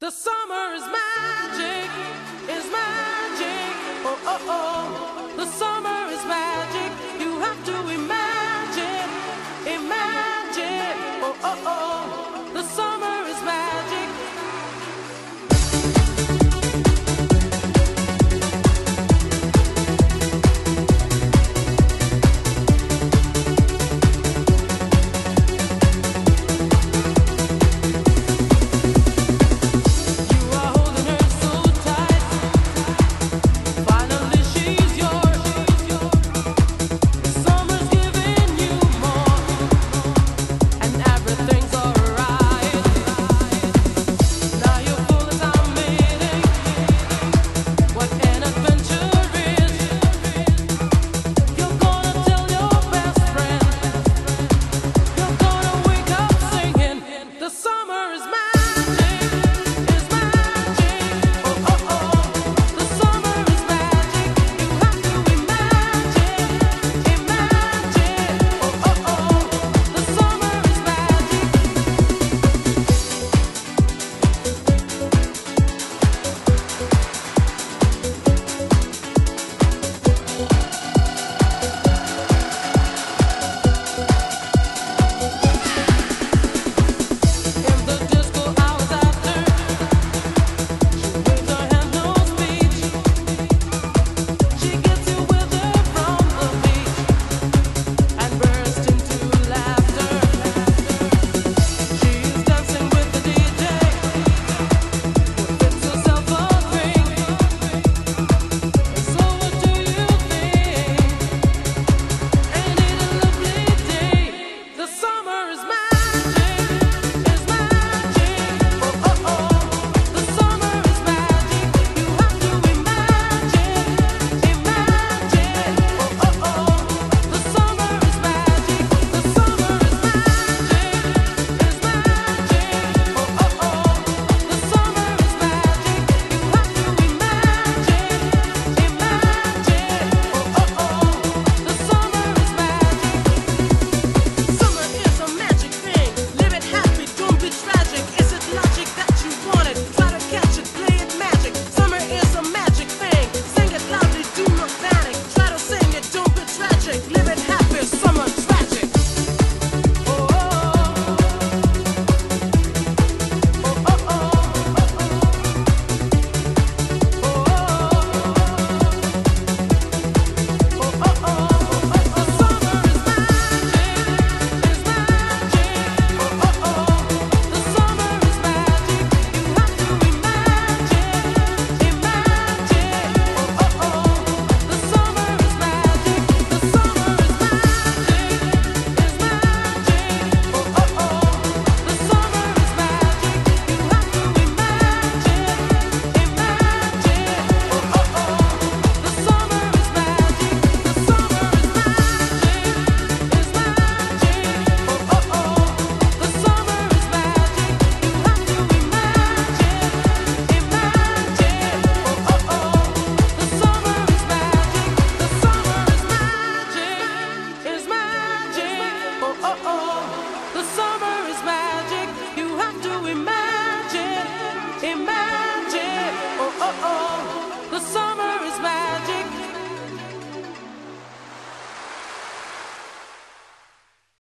The summer is magic, is magic. Oh, oh, oh. The summer